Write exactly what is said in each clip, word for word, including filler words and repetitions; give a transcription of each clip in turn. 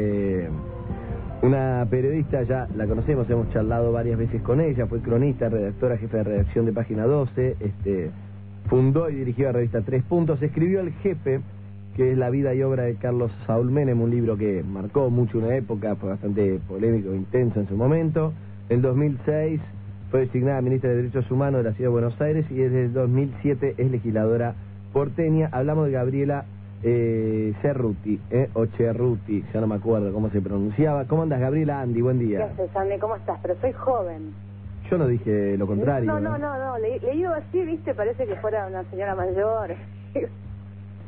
Eh, una periodista, ya la conocemos, hemos charlado varias veces con ella, fue cronista, redactora, jefe de redacción de Página doce, este, fundó y dirigió la revista Tres Puntos, escribió El Jefe, que es la vida y obra de Carlos Saúl Menem, un libro que marcó mucho una época, fue bastante polémico e intenso en su momento. En dos mil seis fue designada ministra de Derechos Humanos de la Ciudad de Buenos Aires y desde dos mil siete es legisladora porteña. Hablamos de Gabriela Eh, Cerruti, eh, o Cerruti, ya no me acuerdo cómo se pronunciaba. ¿Cómo andas, Gabriela? Andy, buen día. ¿Qué haces, Andy? ¿Cómo estás? Pero soy joven. Yo no dije lo contrario. No, no, no, no, no. Le, leído así, viste, parece que fuera una señora mayor.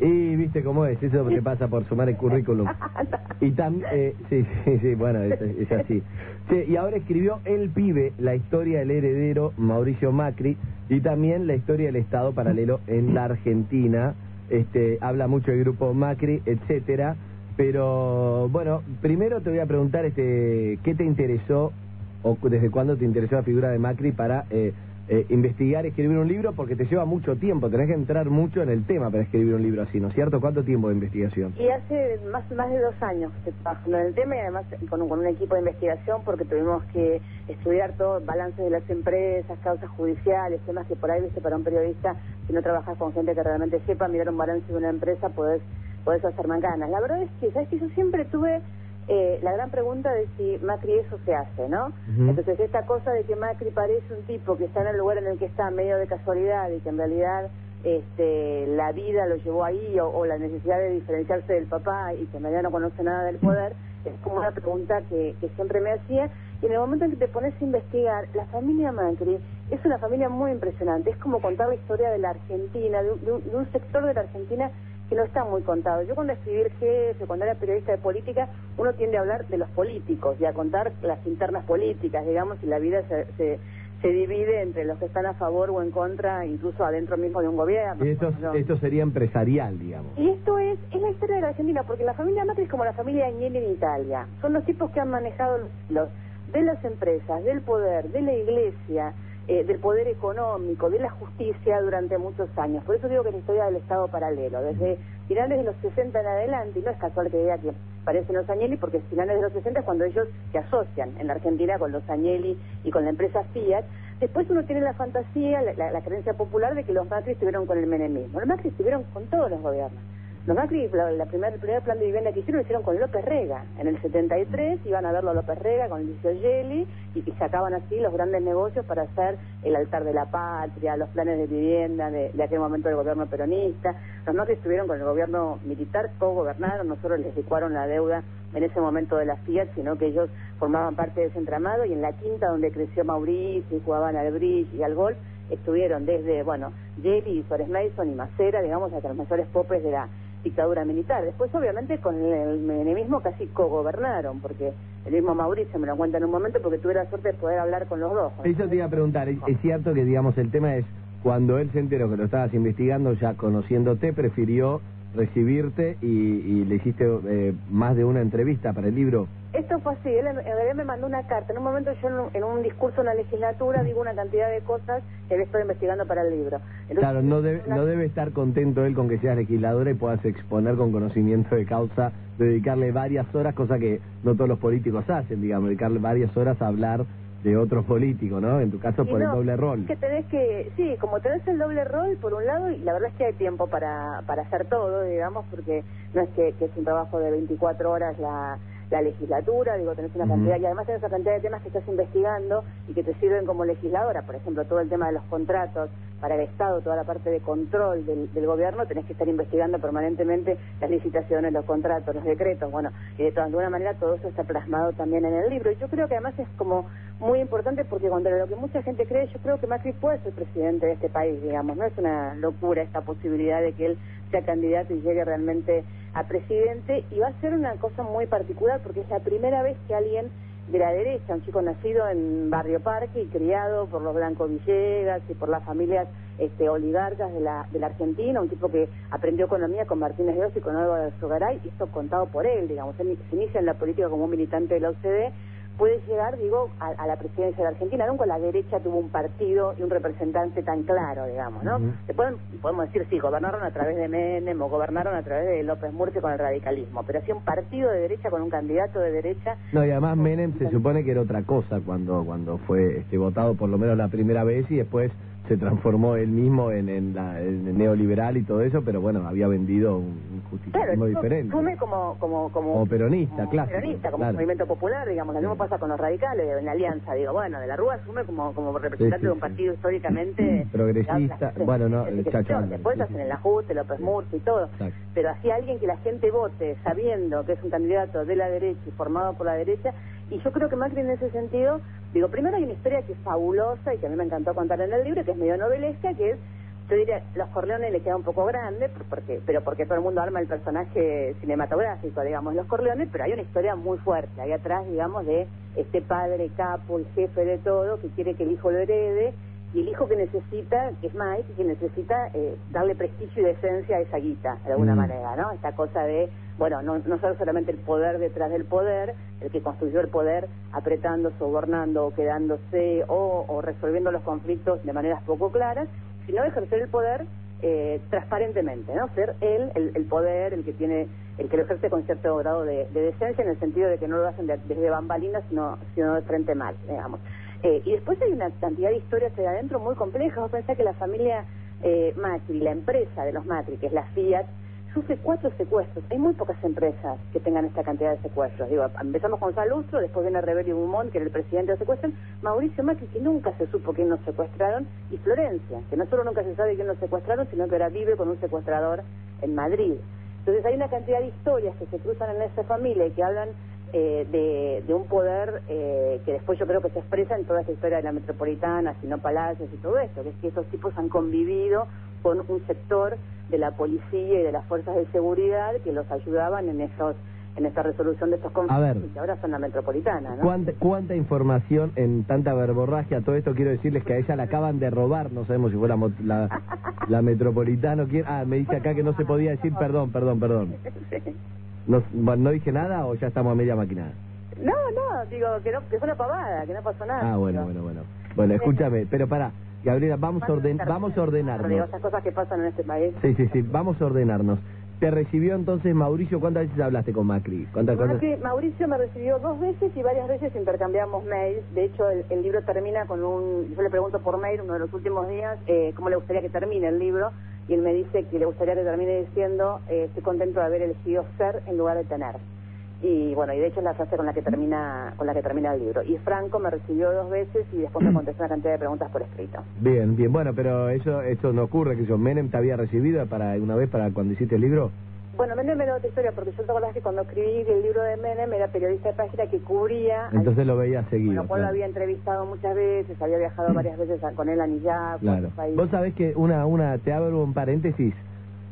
Y viste cómo es, eso te pasa por sumar el currículum. Y tan, eh, sí, sí, sí, bueno, es, es así. Sí, y ahora escribió El Pibe, la historia del heredero Mauricio Macri y también la historia del Estado paralelo en la Argentina. Este, habla mucho del grupo Macri, etcétera, pero bueno, primero te voy a preguntar este, ¿qué te interesó o desde cuándo te interesó la figura de Macri para eh, eh, investigar, escribir un libro? Porque te lleva mucho tiempo, tenés que entrar mucho en el tema para escribir un libro así, ¿no es cierto? ¿Cuánto tiempo de investigación? Y hace más, más de dos años que trabajo en el tema y además con un, con un equipo de investigación, porque tuvimos que estudiar todo, balances de las empresas, causas judiciales, temas que por ahí, viste, para un periodista, si no trabajas con gente que realmente sepa mirar un balance de una empresa, podés, podés hacer manganas. La verdad es que, ¿sabes qué? Yo siempre tuve eh, la gran pregunta de si Macri eso se hace, ¿no? Uh-huh. Entonces, esta cosa de que Macri parece un tipo que está en el lugar en el que está medio de casualidad y que en realidad este, la vida lo llevó ahí, o, o la necesidad de diferenciarse del papá y que en realidad no conoce nada del poder, es como una pregunta que, que siempre me hacía. Y en el momento en que te pones a investigar, la familia Macri es una familia muy impresionante. Es como contar la historia de la Argentina, de un, de un sector de la Argentina que no está muy contado. Yo cuando escribí El Jefe, cuando era periodista de política, uno tiende a hablar de los políticos y a contar las internas políticas, digamos, y la vida se, se, se divide entre los que están a favor o en contra, incluso adentro mismo de un gobierno. Y esto, ¿no? Esto sería empresarial, digamos. Y esto es, es la historia de la Argentina, porque la familia Macri es como la familia Agnelli en Italia. Son los tipos que han manejado los... los de las empresas, del poder, de la iglesia, eh, del poder económico, de la justicia durante muchos años. Por eso digo que es la historia del Estado paralelo, desde finales de los sesenta en adelante, y no es casual que diga que parecen los Agnelli, porque finales de los sesenta es cuando ellos se asocian en la Argentina con los Agnelli y con la empresa Fiat. Después uno tiene la fantasía, la, la, la creencia popular de que los Macri estuvieron con el menemismo. Los Macri estuvieron con todos los gobiernos. Los Macri, la, la primer, el primer plan de vivienda que hicieron, lo hicieron con López Rega. En el setenta y tres iban a verlo a López Rega con Licio Gelli y, y sacaban así los grandes negocios para hacer el altar de la patria, los planes de vivienda de, de aquel momento del gobierno peronista. Los Macri estuvieron con el gobierno militar, co-gobernaron, no solo les licuaron la deuda en ese momento de la Fiat, sino que ellos formaban parte de ese entramado, y en la quinta donde creció Mauricio y jugaban al bridge y al golf, estuvieron desde, bueno, Gelli y Suárez Mason y Macera, digamos, hasta los mayores popes de la dictadura militar. Después, obviamente, con el menemismo casi cogobernaron, porque el mismo Mauricio me lo cuenta en un momento, porque tuve la suerte de poder hablar con los dos. Eso te iba a preguntar. Es cierto que, digamos, el tema es, cuando él se enteró que lo estabas investigando, ya conociéndote, prefirió recibirte y, y le hiciste eh, más de una entrevista para el libro. Esto fue así. Él en realidad me mandó una carta. En un momento yo en un, en un discurso en la legislatura digo una cantidad de cosas que él estoy investigando para el libro. Entonces, claro, no debe, una... no debe estar contento él con que seas legisladora y puedas exponer con conocimiento de causa, dedicarle varias horas, cosa que no todos los políticos hacen, digamos, dedicarle varias horas a hablar de otro político, ¿no? En tu caso, y por no, el doble rol. Es que tenés que, sí, como tenés el doble rol, por un lado, y la verdad es que hay tiempo para, para hacer todo, digamos, porque no es que, que es un trabajo de veinticuatro horas la... la legislatura, digo, tenés una cantidad, uh-huh. y además tenés una cantidad de temas que estás investigando y que te sirven como legisladora, por ejemplo, todo el tema de los contratos para el Estado, toda la parte de control del, del gobierno, tenés que estar investigando permanentemente las licitaciones, los contratos, los decretos, bueno, y de, toda, de alguna manera todo eso está plasmado también en el libro, y yo creo que además es como muy importante, porque contrario a lo que mucha gente cree, yo creo que Macri puede ser presidente de este país, digamos, no es una locura esta posibilidad de que él sea candidato y llegue realmente a presidente, y va a ser una cosa muy particular, porque es la primera vez que alguien de la derecha, un chico nacido en Barrio Parque y criado por los Blanco Villegas y por las familias este, oligarcas de la, de la Argentina, un tipo que aprendió economía con Martínez de Oz y con Álvaro de Azugaray, y esto contado por él, digamos, él se inicia en la política como un militante de la O C D E, puede llegar, digo, a, a la presidencia de la Argentina. Nunca la derecha tuvo un partido y un representante tan claro, digamos, ¿no? Uh-huh. Se pueden, podemos decir, sí, gobernaron a través de Menem o gobernaron a través de López Murphy con el radicalismo, pero hacía un partido de derecha con un candidato de derecha. No, y además Menem se supone que era otra cosa cuando cuando fue este, votado por lo menos la primera vez, y después se transformó él mismo en, en, la, en neoliberal y todo eso, pero bueno, había vendido un justicialismo claro, diferente. Claro, como, como, como, como peronista, como clásico, peronista, como claro. movimiento popular, digamos, lo mismo pasa con los radicales, en la alianza, digo, bueno, de la Rúa asume como, como representante sí, sí, de un partido sí. históricamente... Progresista, digamos, bueno, no, el chachón. Después sí, hacen sí. el ajuste, López Murphy y todo, exacto. Pero así alguien que la gente vote sabiendo que es un candidato de la derecha y formado por la derecha, y yo creo que Macri en ese sentido... Digo, primero hay una historia que es fabulosa y que a mí me encantó contar en el libro, que es medio novelesca, que es, yo diría, los Corleones le queda un poco grande, porque, pero porque todo el mundo arma el personaje cinematográfico, digamos, los Corleones, pero hay una historia muy fuerte ahí atrás, digamos, de este padre capo, el jefe de todo, que quiere que el hijo lo herede, y el hijo que necesita, que es Mike, que necesita eh, darle prestigio y decencia a esa guita, de alguna mm. manera, ¿no? Esta cosa de... Bueno, no, no solamente el poder detrás del poder, el que construyó el poder apretando, sobornando, quedándose o, o resolviendo los conflictos de maneras poco claras, sino ejercer el poder eh, transparentemente, ¿no? Ser él el, el poder, el que tiene, el que lo ejerce con cierto grado de, de decencia, en el sentido de que no lo hacen de, desde bambalinas, sino, sino de frente mal, digamos. Eh, y después hay una cantidad de historias de adentro muy complejas. Vos pensás que la familia eh, Macri, la empresa de los Macri, que es la Fiat, sufre cuatro secuestros. Hay muy pocas empresas que tengan esta cantidad de secuestros. Digo, empezamos con Salustro, después viene Reverio Bumont, que era el presidente de la secuestran, Mauricio Macri, que nunca se supo quién los secuestraron, y Florencia, que no solo nunca se sabe quién los secuestraron, sino que ahora vive con un secuestrador en Madrid. Entonces hay una cantidad de historias que se cruzan en esa familia y que hablan eh, de, de un poder eh, que después yo creo que se expresa en toda esta historia de la metropolitana, sino Palacios y todo eso, que es que esos tipos han convivido con un sector de la policía y de las fuerzas de seguridad que los ayudaban en esos en esta resolución de estos conflictos, a ver, que ahora son la metropolitana, ¿no? ¿Cuánta, cuánta información en tanta verborragia? Todo esto quiero decirles que a ella la acaban de robar, no sabemos si fue la, la, la metropolitana o quién. Ah, me dice acá que no se podía decir, perdón, perdón, perdón. ¿No, no dije nada o ya estamos a media maquinada? No, no, digo, que, no, que fue una pavada, que no pasó nada. Ah, bueno, digo. bueno, bueno. Bueno, escúchame, pero pará. Gabriela, vamos a, orden, vamos a ordenarnos. Esas cosas que pasan en este país. Sí, sí, sí, vamos a ordenarnos. ¿Te recibió entonces Mauricio? ¿Cuántas veces hablaste con Macri? ¿Cuántas, cuántas... Macri Mauricio me recibió dos veces y varias veces intercambiamos mails. De hecho, el, el libro termina con un... Yo le pregunto por mail uno de los últimos días eh, cómo le gustaría que termine el libro, y él me dice que le gustaría que termine diciendo eh, estoy contento de haber elegido ser en lugar de tener. Y bueno, y de hecho es la frase con la que termina con la que termina el libro. Y Franco me recibió dos veces y después me contestó una cantidad de preguntas por escrito. Bien, bien, bueno, pero eso eso no ocurre, que yo Menem te había recibido para una vez para cuando hiciste el libro. Bueno, Menem era otra historia, porque yo te acordás que cuando escribí el libro de Menem era periodista de Página que cubría... Entonces al... lo veía seguido. Con lo cual claro. lo había entrevistado muchas veces, había viajado varias veces a, con él a Niyab, claro. país. Vos sabés que una, una te abro un paréntesis.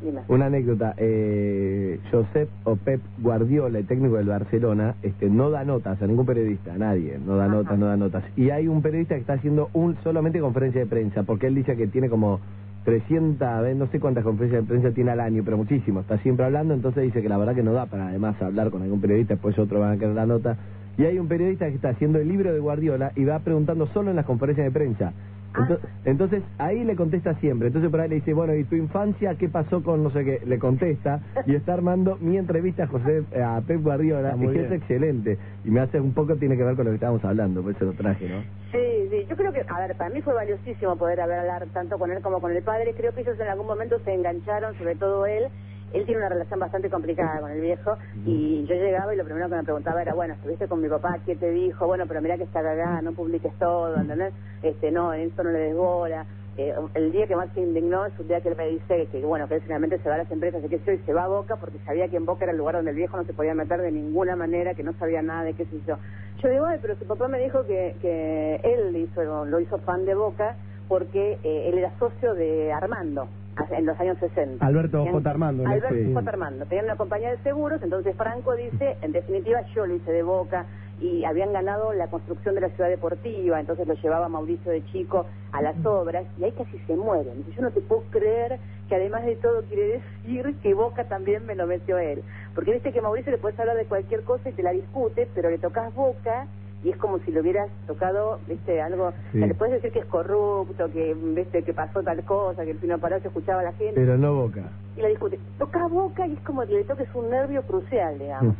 Dime. Una anécdota, eh, Josep o Pep Guardiola, el técnico del Barcelona, este, no da notas a ningún periodista, a nadie, no da Ajá. notas, no da notas. Y hay un periodista que está haciendo un solamente conferencia de prensa, porque él dice que tiene como trescientas, no sé cuántas conferencias de prensa tiene al año, pero muchísimo, está siempre hablando, entonces dice que la verdad que no da para además hablar con algún periodista, después otro va a querer la nota. Y hay un periodista que está haciendo el libro de Guardiola y va preguntando solo en las conferencias de prensa. Entonces, entonces, ahí le contesta siempre. Entonces, por ahí le dice, bueno, ¿y tu infancia qué pasó con no sé qué? Le contesta y está armando mi entrevista a, José, a Pep Guardiola, y que es excelente. Y me hace un poco, tiene que ver con lo que estábamos hablando, por eso lo traje, ¿no? Sí, sí. Yo creo que, a ver, para mí fue valiosísimo poder hablar tanto con él como con el padre. Creo que ellos en algún momento se engancharon, sobre todo él. Él tiene una relación bastante complicada con el viejo, y yo llegaba y lo primero que me preguntaba era, bueno, ¿estuviste con mi papá? ¿Qué te dijo? Bueno, pero mira que está cagada, no publiques todo, ¿entendés? Este, no, esto no le desbola. Eh, el día que más se indignó es un día que él me dice que, bueno, que él finalmente se va a las empresas, que yo, y se va a Boca, porque sabía que en Boca era el lugar donde el viejo no se podía meter de ninguna manera, que no sabía nada de qué sé yo. Yo digo, ay, pero su papá me dijo que, que él hizo, lo hizo fan de Boca porque eh, él era socio de Armando. En los años sesenta. Alberto Jota Armando. Alberto Jota Armando. Tenían una compañía de seguros, entonces Franco dice, en definitiva yo lo hice de Boca, y habían ganado la construcción de la ciudad deportiva, entonces lo llevaba Mauricio de chico a las obras, y ahí casi se mueren. Dice, yo no te puedo creer que además de todo quiere decir que Boca también me lo metió él. Porque viste que Mauricio le puedes hablar de cualquier cosa y te la discute, pero le tocas Boca... y es como si le hubieras tocado, viste, algo. Sí. Le puedes decir que es corrupto, que viste que pasó tal cosa, que el Pino Palacio escuchaba a la gente. Pero no Boca. Y la discute. Toca a Boca y es como que le toques un nervio crucial, digamos.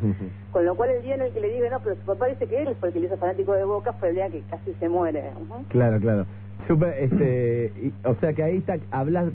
Con lo cual el día en el que le digo, no, pero su papá dice que él fue el que le hizo fanático de Boca, fue el día que casi se muere. Uh-huh. Claro, claro. Super, este, y, o sea que ahí está, hablas...